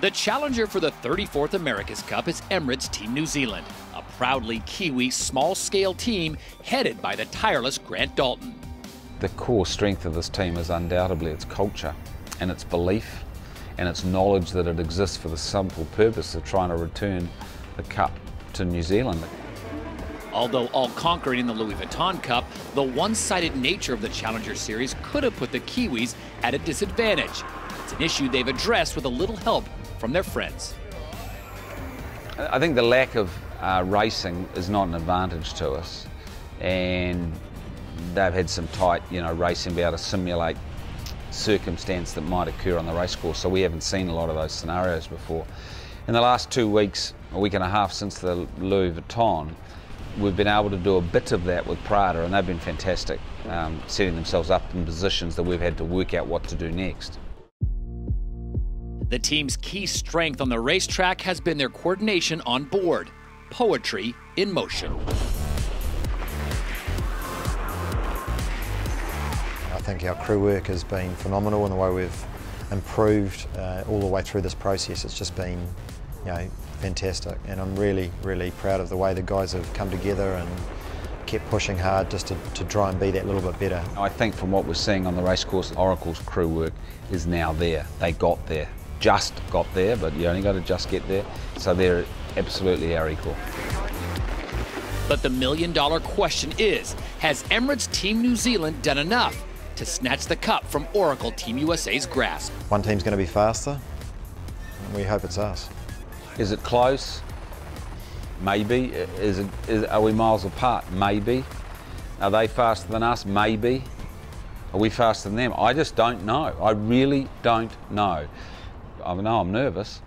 The challenger for the 34th America's Cup is Emirates Team New Zealand, a proudly Kiwi small-scale team headed by the tireless Grant Dalton. The core strength of this team is undoubtedly its culture and its belief and its knowledge that it exists for the simple purpose of trying to return the cup to New Zealand. Although all-conquering in the Louis Vuitton Cup, the one-sided nature of the Challenger Series could have put the Kiwis at a disadvantage. It's an issue they've addressed with a little help from their friends. I think the lack of racing is not an advantage to us, and they've had some tight, racing, be able to simulate circumstance that might occur on the race course, so we haven't seen a lot of those scenarios before. In the last 2 weeks, a week and a half since the Louis Vuitton, we've been able to do a bit of that with Prada, and they've been fantastic, setting themselves up in positions that we've had to work out what to do next. The team's key strength on the racetrack has been their coordination on board, poetry in motion. I think our crew work has been phenomenal in the way we've improved all the way through this process. It's just been, fantastic, and I'm really, really proud of the way the guys have come together and kept pushing hard just to try and be that little bit better. I think from what we're seeing on the racecourse, Oracle's crew work is now there. They got there, just got there, but you only got to just get there, so they're absolutely our equal. But the million-dollar question is, has Emirates Team New Zealand done enough to snatch the cup from Oracle Team USA's grasp? One team's going to be faster, and we hope it's us. Is it close? Maybe. Are we miles apart? Maybe. Are they faster than us? Maybe. Are we faster than them? I just don't know. I really don't know. I know I'm nervous.